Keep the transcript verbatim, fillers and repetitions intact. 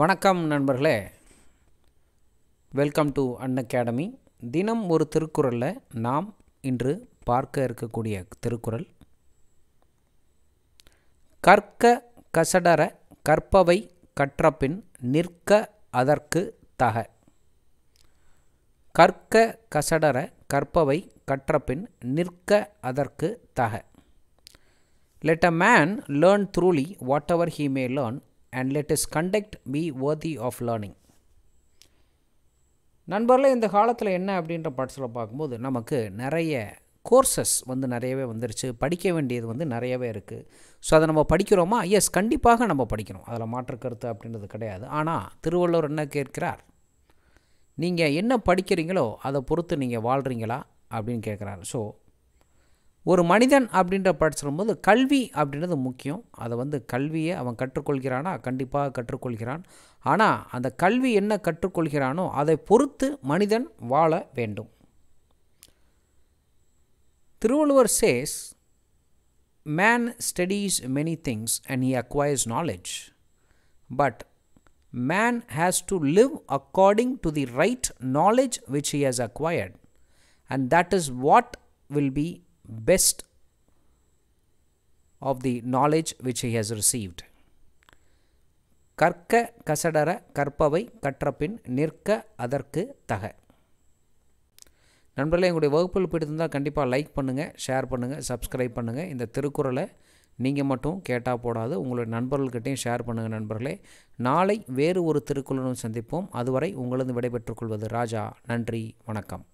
வணக்கம் நண்பர்களே, welcome to Unacademy. தினம் ஒரு திருக்குறளில் நாம் இன்று பார்க்க இருக்கக்கூடிய திருக்குறள் கற்க கசடர கற்பவை கற்றபின் நிற்க அதற்கு தக. கற்க கசடர கற்பவை கற்றபின் நிற்க அதற்கு தக. Let a man learn truly whatever he may learn, and let his conduct be worthy of learning. நண்பர்களே, இந்த காலத்தில் என்ன அப்படின்ற பாட்ஸில் பார்க்கும்போது நமக்கு நிறைய கோர்சஸ் வந்து நிறையவே வந்துருச்சு, படிக்க வேண்டியது வந்து நிறையவே இருக்குது. ஸோ அதை நம்ம படிக்கிறோமா? எஸ், கண்டிப்பாக நம்ம படிக்கிறோம், அதில் மாற்று கருத்து அப்படின்றது கிடையாது. ஆனால் திருவள்ளுவர் என்ன கேட்கிறார்? நீங்கள் என்ன படிக்கிறீங்களோ அதை பொறுத்து நீங்கள் வாழ்கிறீங்களா அப்படின்னு கேட்குறாரு. ஸோ ஒரு மனிதன் அப்படின்ற படிச்சிருக்கும்போது கல்வி அப்படின்றது முக்கியம். அதை வந்து கல்வியை அவன் கற்றுக்கொள்கிறானா? கண்டிப்பாக கற்றுக்கொள்கிறான். ஆனால் அந்த கல்வி என்ன கற்றுக்கொள்கிறானோ அதை பொறுத்து மனிதன் வாழ வேண்டும். Thiruvalluvar says, man studies many things and he acquires knowledge, but man has to live according to the right knowledge which he has acquired, and that is what will be best of the knowledge which he has received. கற்க கசடர கற்பவை கற்றபின் நிற்க அதற்கு தக. நண்பர்களே, எங்களுடைய வகுப்பில் பிடித்திருந்தால் கண்டிப்பாக லைக் பண்ணுங்கள், ஷேர் பண்ணுங்கள், சப்ஸ்கிரைப் பண்ணுங்கள். இந்த திருக்குறளை நீங்கள் மட்டும் கேட்டால் போடாது, உங்களுடைய நண்பர்கள்கிட்டையும் ஷேர் பண்ணுங்கள். நண்பர்களே, நாளை வேறு ஒரு திருக்குறளுடன் சந்திப்போம். அதுவரை உங்களது விடைபெற்றுக் கொள்வது ராஜா. நன்றி, வணக்கம்.